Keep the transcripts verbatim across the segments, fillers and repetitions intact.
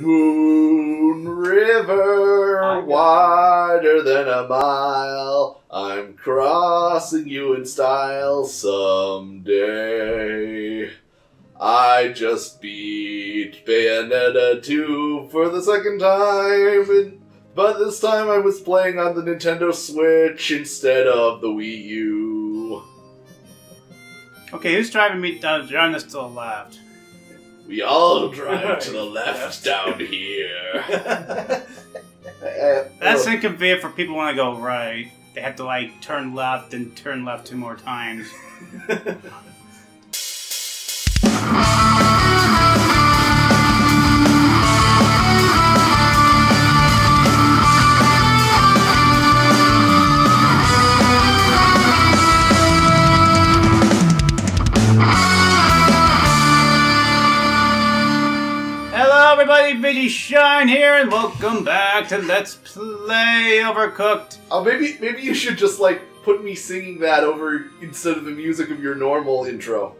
Moon River, wider than a mile, I'm crossing you in style someday. I just beat Bayonetta two for the second time, but this time I was playing on the Nintendo Switch instead of the Wii U. Okay, who's driving me down, driving us to the left? We all drive to the left down here. That's inconvenient for people who want to go right. They have to, like, turn left and turn left two more times. VGShine here, and welcome back to Let's Play Overcooked. Oh, maybe maybe you should just, like, put me singing that over instead of the music of your normal intro.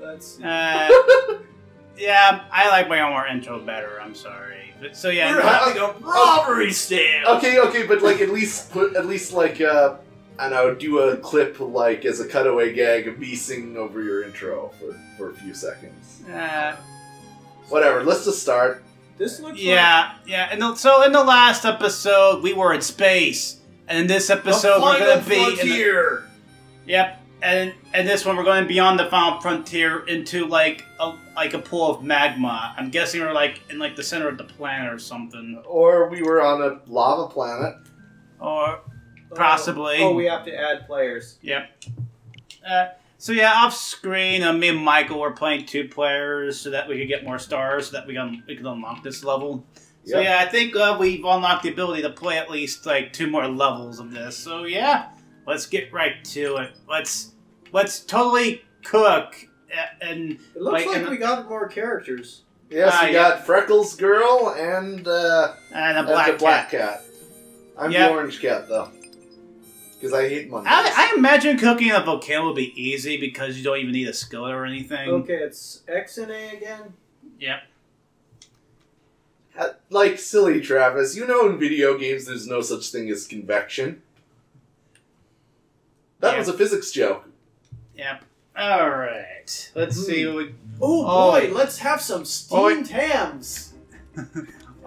That's uh, yeah, I like my own intro better. I'm sorry, but so yeah, we're having a robbery stand. Okay, okay, but like at least put at least like uh, and I would do a clip like as a cutaway gag of me singing over your intro for for a few seconds. Uh, Whatever. Let's just start. This looks yeah, like... yeah. And the, so in the last episode, we were in space, and in this episode, we're going to be here. Yep, and and this one, we're going beyond the final frontier into like a like a pool of magma. I'm guessing we're like in like the center of the planet or something. Or we were on a lava planet. Or possibly. Oh, oh we have to add players. Yep. Uh, So yeah, off screen, uh, me and Michael were playing two players so that we could get more stars, so that we can we could unlock this level. Yep. So yeah, I think uh, we've unlocked the ability to play at least like two more levels of this. So yeah, let's get right to it. Let's let's totally cook and. It looks like, like and, we got more characters. Yes, uh, we yeah. got Freckles Girl and uh, and a black, and the black cat. cat. I'm yep. the orange cat though. Because I hate Mondays. I, I imagine cooking a volcano would be easy because you don't even need a skillet or anything. Okay, it's X and A again? Yep. Uh, like, silly Travis, you know in video games there's no such thing as convection. That yep. was a physics joke. Yep. Alright. Let's mm. see what we... Ooh, oh, boy, let's have some steamed oh, hams.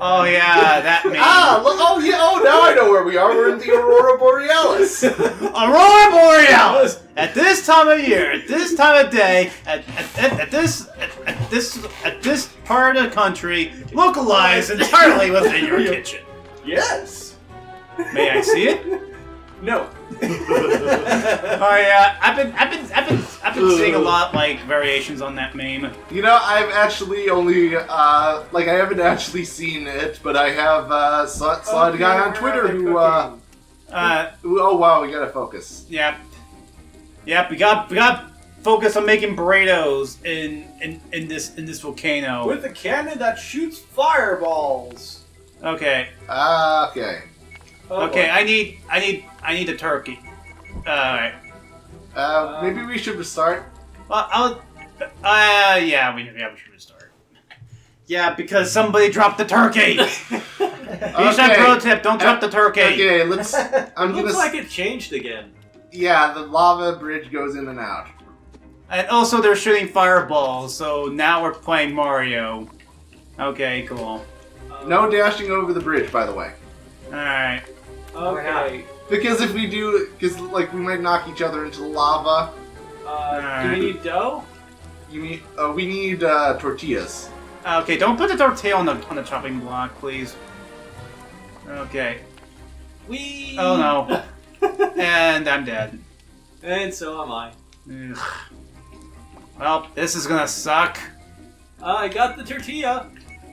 Oh yeah, that means. Ah, look, oh yeah, oh now I know where we are. We're in the Aurora Borealis. Aurora Borealis. At this time of year, at this time of day, at at, at, at this at, at this at this part of the country, localized entirely within your kitchen. Yes. May I see it? No. Oh yeah, I've been I've been I've been I've been seeing a lot like variations on that meme. You know, I've actually only uh, like I haven't actually seen it, but I have uh, saw, saw oh, a guy yeah, on Twitter who, uh, uh, who oh wow, we gotta focus. Yep, yeah. yep, we got we got focus on making burritos in in in this in this volcano with a cannon that shoots fireballs. Okay. Uh, okay. Oh, okay, boy. I need, I need, I need a turkey. Uh, all right. Uh, maybe we should restart. Well, I'll. Uh, yeah, we, yeah, we should restart. Yeah, because somebody dropped the turkey. VGShine pro tip: don't drop the turkey. Okay, let's. I'm Looks like it changed again. Yeah, the lava bridge goes in and out. And also, they're shooting fireballs, so now we're playing Mario. Okay, cool. Um, no dashing over the bridge, by the way. All right. Okay. Because if we do, because like we might knock each other into the lava. Uh, do we need dough? You need. Uh, we need uh, tortillas. Okay. Don't put the tortilla on the on the chopping block, please. Okay. We. Oh no. And I'm dead. And so am I. Ugh. Well, this is gonna suck. Uh, I got the tortilla.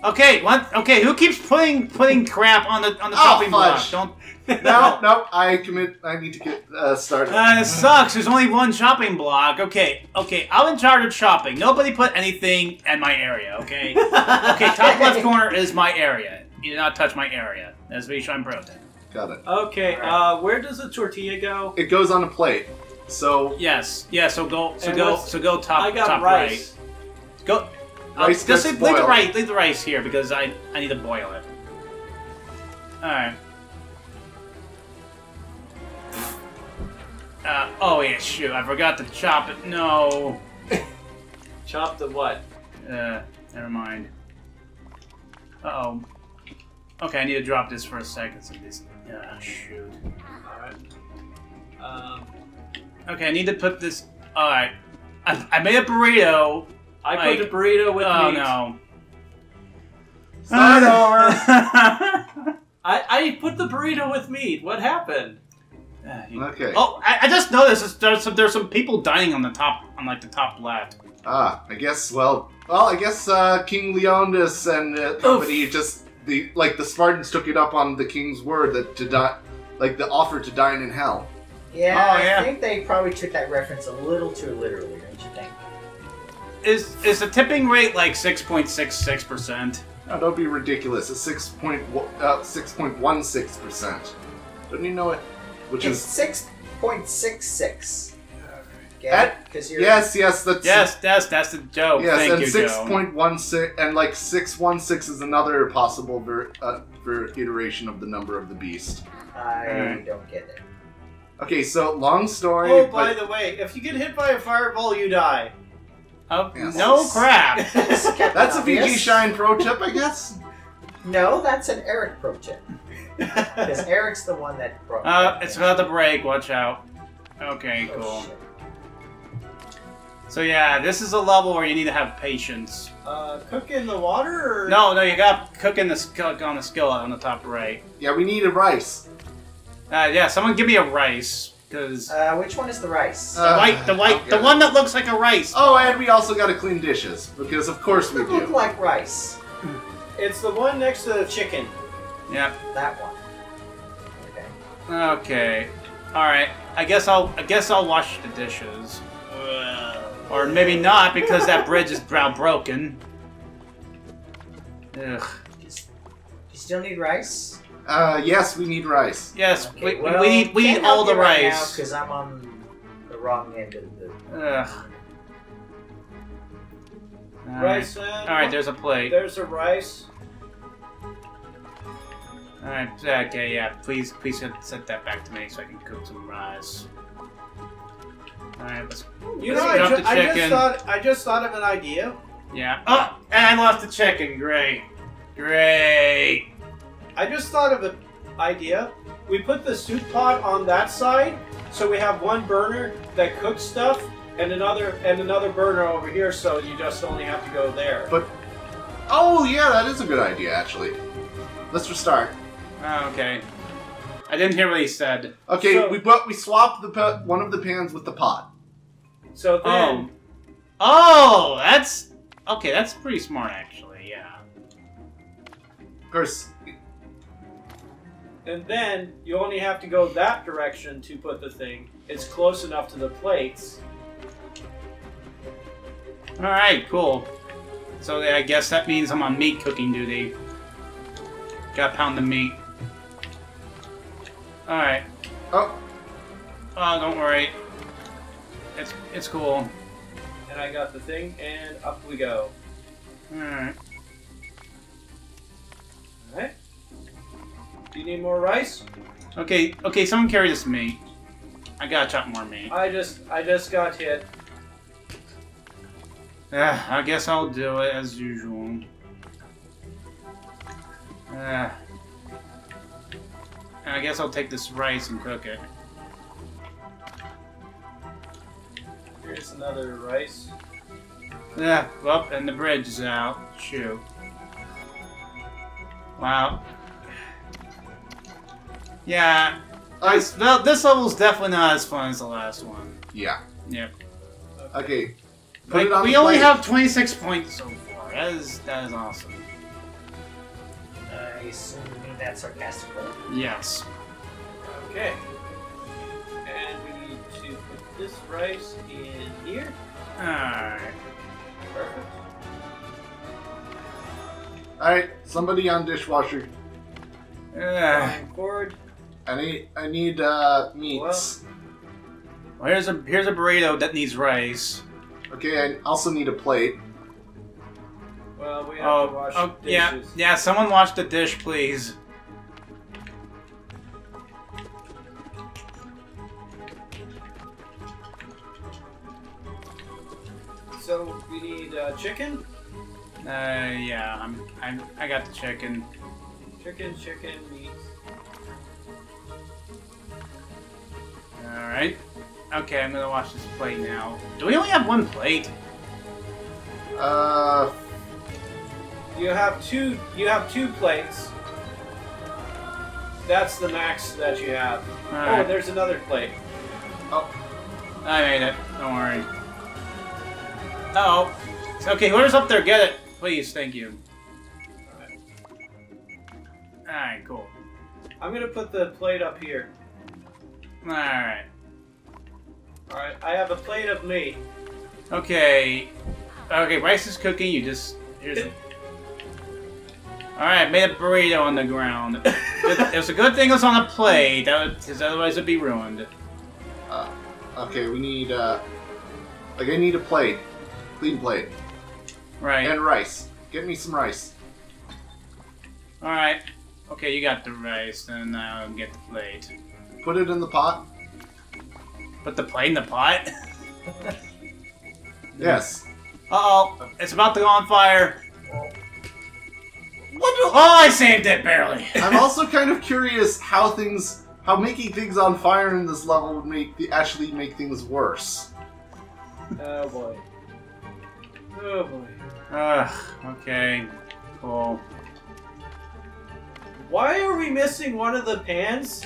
Okay, one. Okay, who keeps putting putting crap on the on the chopping oh, block? Don't. No, no. I commit. I need to get uh, started. Uh, it sucks. There's only one chopping block. Okay, okay. I'm in charge of chopping. Nobody put anything in my area. Okay. Okay. Top left corner is my area. You do not touch my area. That's VGShine Pro Tip. Got it. Okay. Right. Uh, where does the tortilla go? It goes on a plate. So. Yes. Yeah. So go. So and go. So go top. I got top rice. Right. Go. Uh, rice just leave, leave the rice. Leave the rice here because I I need to boil it. All right. Uh, oh yeah, shoot! I forgot to chop it. No. Chop the what? Uh, never mind. Uh-oh. Okay, I need to drop this for a second. So this. Ah, uh, shoot. All right. Um. Okay, I need to put this. All right. I I made a burrito. I like, put the burrito with oh, meat. Oh no. Sidearm. I I put the burrito with meat. What happened? Uh, you, okay. Oh, I, I just noticed there's some, there's some people dining on the top, on like the top left. Ah, I guess. Well, well, I guess uh, King Leonidas and uh, company just the like the Spartans took it up on the king's word that to die, like the offer to dine in hell. Yeah, oh, I yeah. think they probably took that reference a little too literally, don't you think? Is is the tipping rate like six point six six percent? No, don't be ridiculous. It's six point uh, six point one six percent. Don't you know it? Which it's is six point six six. That, you're yes, yes, that's yes, that's that's the joke. Yes, Thank and you, six point one six, and like six one six is another possible ver, uh, ver iteration of the number of the beast. I mm. don't get it. Okay, so long story. Oh, by but, the way, if you get hit by a fireball, you die. Oh, yes. No crap. That's a VGShine pro tip, I guess. No, that's an Eric pro tip. Because Eric's the one that broke. Uh, it's about to break. Watch out. Okay, oh, cool. Shit. So yeah, this is a level where you need to have patience. Uh, cook in the water? Or... No, no, you got cook in the cook on the skillet on the top right. Yeah, we need a rice. Uh, yeah, someone give me a rice, cause. Uh, which one is the rice? Uh, the white, the white, okay. the one that looks like a rice. Oh, and we also got to clean dishes because of course we do. Look like rice. It's the one next to the chicken. Yeah. That one. Okay. Okay. All right. I guess I'll. I guess I'll wash the dishes. Or maybe not, because that bridge is now broken. Ugh. Do you still need rice? Uh, yes, we need rice. Yes, okay, we, well, we need we need all the rice. Right now, because I'm on the wrong end of the. Ugh. All rice. Right. All right, there's a plate. There's a rice. All right. Okay. Yeah. Please, please send that back to me so I can cook some rice. Alright, let's, you let's know, I, ju the I just thought I just thought of an idea. Yeah. Oh, and I lost the chicken. Great, great. I just thought of an idea. We put the soup pot on that side, so we have one burner that cooks stuff, and another and another burner over here, so you just only have to go there. But oh yeah, that is a good idea actually. Let's restart. Oh, okay. I didn't hear what he said. Okay, so, we but we swapped the one of the pans with the pot. So then, oh, oh, that's okay. That's pretty smart, actually. Yeah. Of course. And then you only have to go that direction to put the thing. It's close enough to the plates. All right, cool. So I guess that means I'm on meat cooking duty. Gotta pound the meat. Alright. Oh. Oh, don't worry. It's it's cool. And I got the thing, and up we go. Alright. Alright. Do you need more rice? Okay, okay, someone carry this meat. I gotta chop more meat. I just I just got hit. Uh, I guess I'll do it as usual. Uh And I guess I'll take this rice and cook it. Here's another rice. Yeah, well, and the bridge is out. Shoot. Wow. Yeah. I, this, well, this level's definitely not as fun as the last one. Yeah. Yep. Okay. Like, on we only plate. Have twenty-six points so far. That is, that is awesome. Nice. That's sarcastic. Yes. Okay. And we need to put this rice in here. Alright. Perfect. Alright, somebody on dishwasher. Uh, Cord. I need I need uh meats. Well, well here's a here's a burrito that needs rice. Okay, I also need a plate. Well, we have oh, to wash oh, the dishes. Yeah, yeah, someone wash the dish, please. So, we need uh, chicken? Uh, yeah, I'm, I'm, I got the chicken. Chicken, chicken, meat. Alright. Okay, I'm gonna wash this plate now. Do we only have one plate? Uh... You have two, you have two plates. That's the max that you have. All right. Oh, there's another plate. Oh. I made it. Don't worry. Uh oh. Okay, whoever's up there, get it. Please, thank you. Alright, All right, cool. I'm gonna put the plate up here. Alright. Alright, I have a plate of meat. Okay. Okay, rice is cooking, you just... Here's a... Alright, made a burrito on the ground. it, it's a good thing it's on a plate, because otherwise it'd be ruined. Uh, okay, we need, uh... Like, I need a plate. Clean plate. Right. And rice. Get me some rice. Alright. Okay, you got the rice, then I'll get the plate. Put it in the pot. Put the plate in the pot? Yes. Uh-oh, it's about to go on fire. What do oh, I saved it, barely! I'm also kind of curious how things... How making things on fire in this level would make the, actually make things worse. Oh, boy. Oh, boy. Ugh, okay. Cool. Why are we missing one of the pans?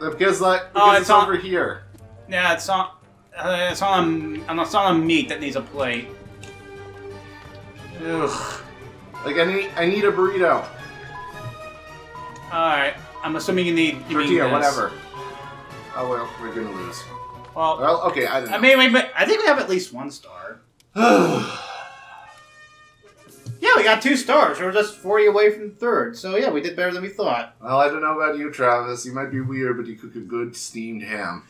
Because, like, because oh, it's on, over here. Yeah, it's on... Uh, it's, on a, it's on a meat that needs a plate. Ugh. Like, I need, I need a burrito. Alright, I'm assuming you need... You tortilla, mean whatever. Oh, well, we're gonna lose. Well, well okay, I don't know. I mean, wait, but I think we have at least one star. Yeah, we got two stars. We're just forty away from third. So, yeah, we did better than we thought. Well, I don't know about you, Travis. You might be weird, but you cook a good steamed ham.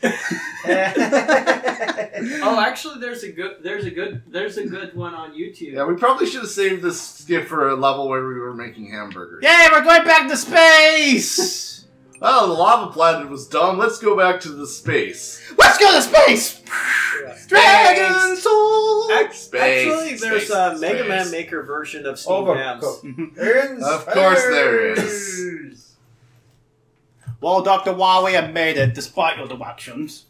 Oh, actually, there's a good, there's a good, there's a good one on YouTube. Yeah, we probably should have saved this skip for a level where we were making hamburgers. Yay, we're going back to space! Oh, the lava planet was dumb. Let's go back to the space. Let's go to space! Dragon Soul! Actually, there's space, a Mega space. Man Maker version of Steam Hams. Of course there is. Well, Doctor Wah, we have made it, despite your deductions.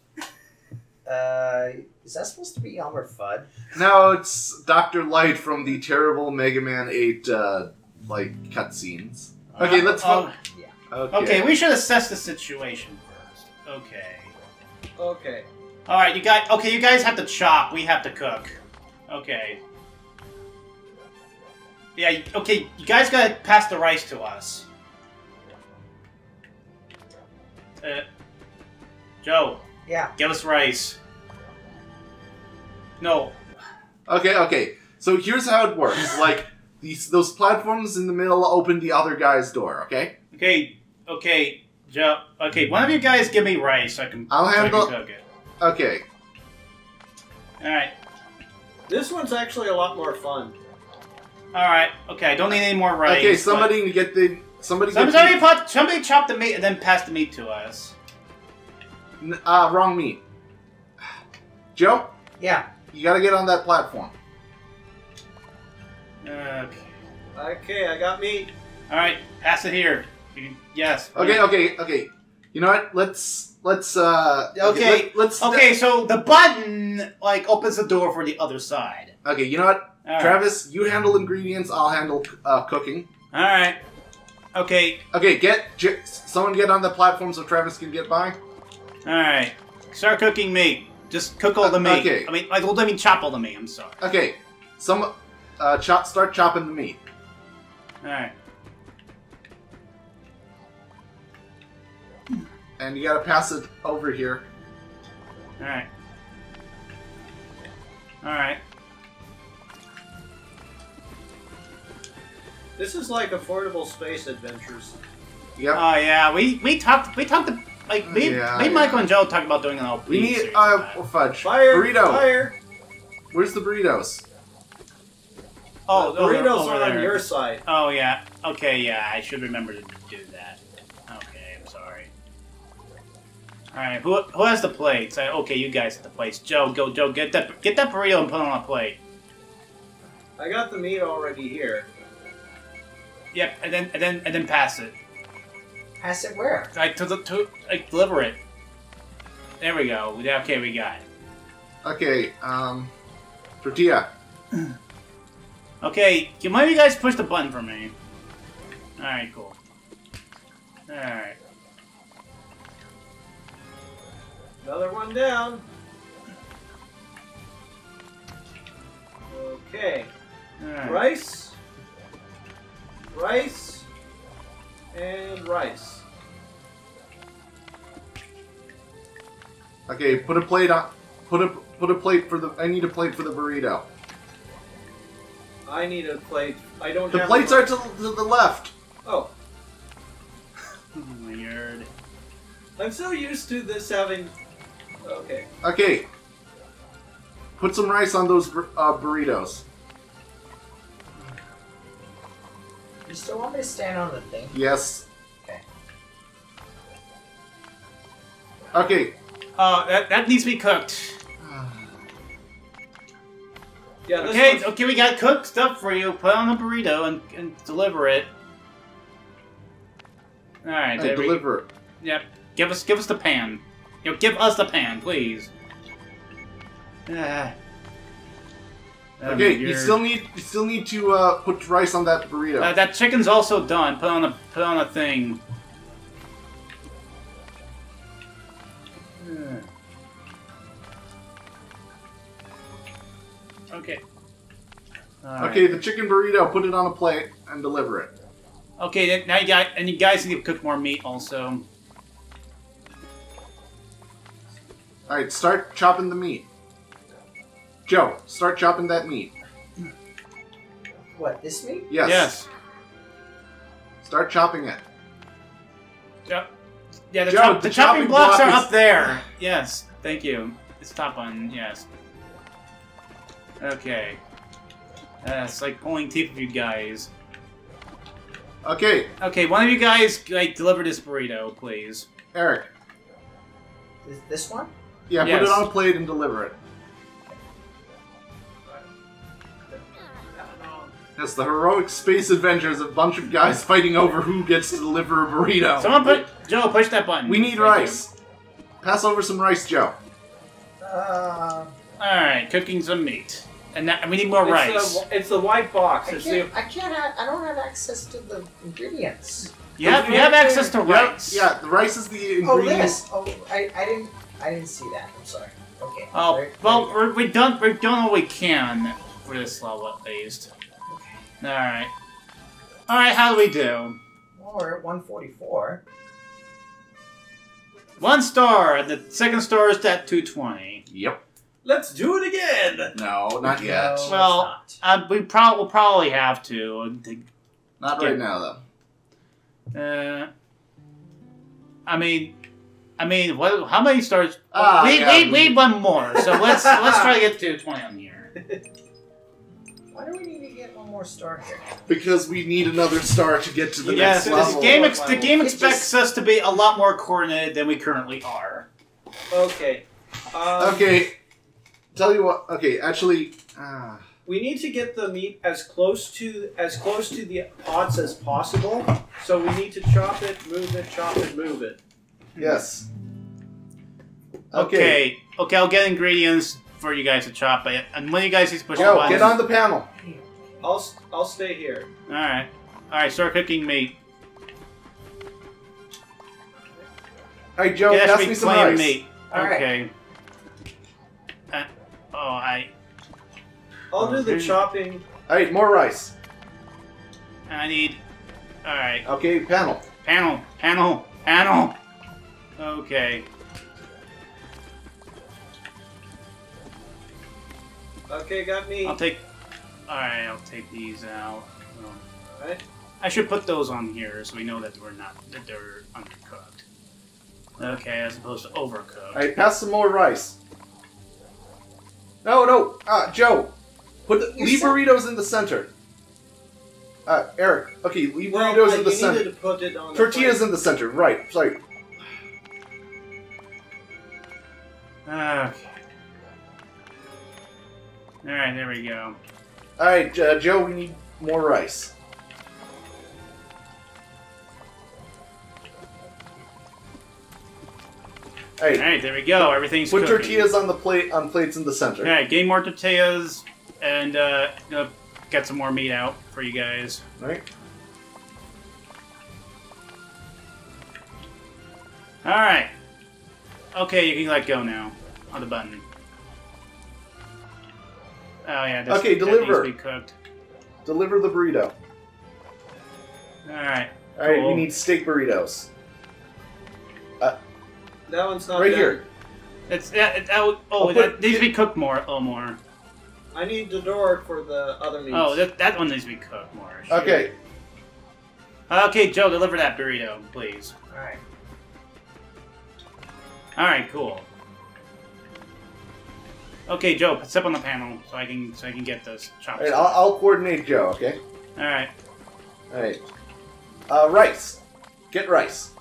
Uh, is that supposed to be Elmer Fudd? No, it's Doctor Light from the terrible Mega Man eight, uh, like, cutscenes. Okay, uh, let's... Uh, yeah. okay. okay, we should assess the situation first. Okay. Okay. All right, you guys. Okay, you guys have to chop. We have to cook. Okay. Yeah. Okay, you guys gotta pass the rice to us. Uh, Joe. Yeah. Give us rice. No. Okay. Okay. So here's how it works. Like these, those platforms in the middle open the other guy's door. Okay. Okay. Okay. Joe. Okay. One of you guys give me rice. So I can. I'll handle. So I can cook it. Okay. Alright. This one's actually a lot more fun. Alright, okay, I don't need any more rice. Okay, somebody but... get the... Somebody somebody, get somebody, pot, somebody chop the meat and then pass the meat to us. N uh, wrong meat. Joe? Yeah? You gotta get on that platform. Okay. Okay, I got meat. Alright, pass it here. Yes. Okay, please. okay, okay. You know what? Let's... Let's, uh... Okay, let, let's... Okay, so the button, like, opens the door for the other side. Okay, you know what? All Travis, right. you handle ingredients, I'll handle uh, cooking. Alright. Okay. Okay, get... Someone get on the platform so Travis can get by. Alright. Start cooking meat. Just cook all uh, the meat. Okay. I mean, like, let me chop all the meat, I'm sorry. Okay. Some... Uh, chop, start chopping the meat. Alright. And you gotta pass it over here. Alright. Alright. This is like Affordable Space Adventures. Yep. Oh yeah, we we talked we talked to, like me, yeah, me yeah. Michael and Joe talked about doing an L P. We need uh fudge. Fire burrito. Fire. Where's the burritos? Oh, the burritos are on your side. Oh, yeah. Okay, yeah, I should remember to do that. Okay, I'm sorry. Alright, who, who has the plates? I, okay, you guys have the plates. Joe, go, Joe, get that, get that burrito and put it on a plate. I got the meat already here. Yep, and then, and then, and then pass it. Pass it where? Like, to the, to, like, deliver it. There we go. Okay, we got it. Okay, um, tortilla. Okay, can one of you guys push the button for me? Alright, cool. Alright. Another one down. Okay. Right. Rice. Rice. And rice. Okay, put a plate on. Put a put a plate for the. I need a plate for the burrito. I need a plate. I don't. The have plates a plate. Are to the, to the left. Oh. Weird. I'm so used to this having. Okay. Okay. Put some rice on those uh, burritos. You still want me to stand on the thing? Yes. Okay. Okay. Uh, that, that needs to be cooked. Yeah, okay, one's... okay, we got cooked stuff for you. Put on a burrito and, and deliver it. Alright, there we go. Deliver it. Yep. Give us, give us the pan. You know, give us the pan, please. Uh, okay, you still need you still need to uh, put rice on that burrito. Uh, that chicken's also done. Put on a put on a thing. Uh. Okay. All okay, right. The chicken burrito. Put it on a plate and deliver it. Okay, now you got and you guys need to cook more meat also. All right, start chopping the meat. Joe, start chopping that meat. What, this meat? Yes. Yes. Start chopping it. Yeah, yeah the, Joe, chop, the, the chopping, chopping blocks block are is... up there. Yes, thank you. It's top on, yes. Okay. Uh, it's like pulling teeth of you guys. Okay. Okay, one of you guys, like, deliver this burrito, please. Eric. Is this one? Yeah, yes. Put it on a plate and deliver it. That's the heroic space adventures of a bunch of guys fighting over who gets to deliver a burrito. Someone put... Joe, push that button. We need Thank rice. You. Pass over some rice, Joe. Uh, Alright, cooking some meat. And that, we need more it's rice. A, it's the white box. I can't, the... I, can't have, I don't have access to the ingredients. You have, you have access to rice. Yeah, yeah, the rice is the ingredient. Oh, yes. Oh, I, I, didn't, I didn't see that. I'm sorry. Okay. Oh, there, well, there we're, we've done, we've done all we can for this level, at least. Alright. Alright, how do we do? We're at one forty-four. One star, and the second star is at two twenty. Yep. Let's do it again! No, not yet. No, well, not. Uh, we pro we'll probably have to. to not get... right now, though. Uh, I mean, I mean, what? How many stars? Ah, we, yeah, we, we need one more, so let's let's try to get to two twenty on here. Why do we need to get one more star here? Because we need another star to get to the yeah, next so level. This game ex the game expects just... us to be a lot more coordinated than we currently are. Okay. Um, okay. Tell you what. Okay, actually, uh... we need to get the meat as close to as close to the pots as possible. So we need to chop it, move it, chop it, move it. Yes. Okay. Okay. Okay, I'll get ingredients for you guys to chop it. And when you guys need to push Yo, the button... get on the panel. I'll, I'll stay here. Alright. Alright, start cooking meat. Hey, Joe, yeah, pass me some rice. Meat. Okay. Right. Uh, oh, I... I'll oh, do the chopping. Alright, more rice. I need... Alright. Okay, panel. Panel. Panel. Panel. Okay. Okay, got me. I'll take... Alright, I'll take these out. Oh. Alright. I should put those on here so we know that we're not... that they're undercooked. Okay, as opposed to overcooked. Alright, pass some more rice. No, no! Ah, Joe! Put the... Leave burritos in the center. Uh, Eric, okay, leave well, Windows like in the center. Put it on Tortilla's the in the center, right, sorry. Okay. Alright, there we go. Alright, uh, Joe, we need more rice. Alright, All right, there we go. Everything's good. Put cooking. Tortillas on the plate, on plates in the center. Alright, get more tortillas and uh, uh, get some more meat out for you guys. Alright. Alright. Okay, you can let go now on the button. Oh yeah, that's, okay, deliver. That needs to be cooked. Deliver the burrito. Alright. Alright, cool. We need steak burritos. Uh, that one's not right done. Here. It's that. It, oh, oh that it, needs to be cooked more. Oh, more. I need the door for the other meats. Oh, that that one needs to be cooked more. Sure. Okay. Okay, Joe, deliver that burrito, please. Alright. Alright, cool. Okay, Joe, step on the panel so I can so I can get this chopped. Right, I'll, I'll coordinate Joe. Okay. All right. All right. Uh, rice. Get rice.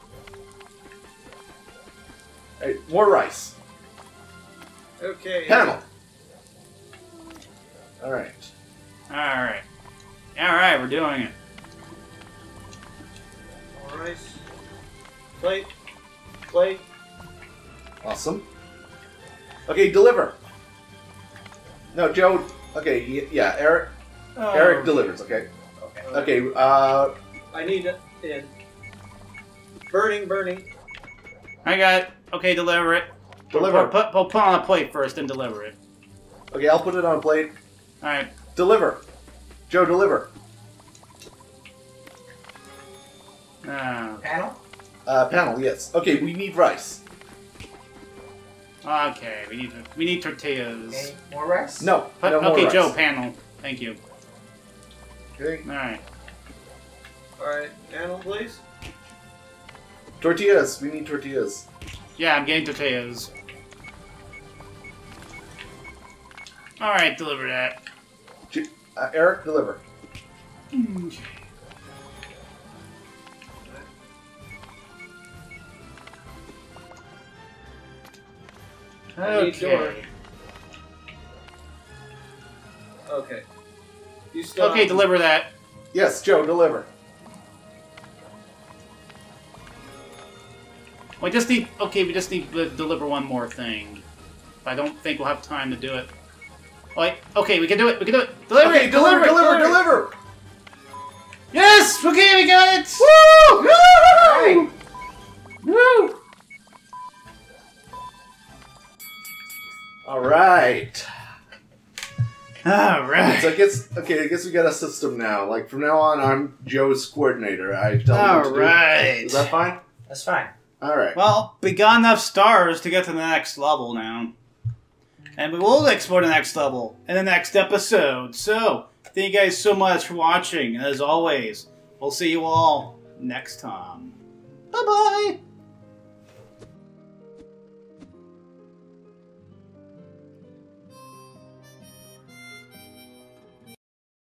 All right, more rice. Okay. Panel. All right. All right. All right. We're doing it. More rice. Plate. Plate. Awesome. Okay, deliver. No, Joe. Okay, yeah, Eric. Oh, Eric delivers. Okay. Okay. Okay. Uh, I need it. In. Burning, burning. I got it. Okay, deliver it. Deliver. Put, put, put, put on a plate first and deliver it. Okay, I'll put it on a plate. All right. Deliver. Joe, deliver. Uh, panel. Uh, panel. Yes. Okay, we need rice. Okay, we need we need tortillas. Okay, more rice? No, put, no more okay, rice. Joe, panel. Thank you. Okay. All right. All right, panel, please. Tortillas. We need tortillas. Yeah, I'm getting tortillas. All right, deliver that. Uh, Eric, deliver. Okay. Okay. Okay. You still okay, deliver that. Yes, Joe, deliver. We just need. Okay, we just need to deliver one more thing. I don't think we'll have time to do it. Like, okay, we can do it. We can do it. Deliver okay, it. Deliver. Deliver. Deliver. Deliver. Yes. Okay, we got it. Woo! Woo! Woo! Woo! All right. All right. So I guess okay. I guess we got a system now. Like from now on, I'm Joe's coordinator. I tell him what to do. All right. Is that fine? That's fine. All right. Well, we got enough stars to get to the next level now, and we will explore the next level in the next episode. So thank you guys so much for watching. And as always, we'll see you all next time. Bye bye.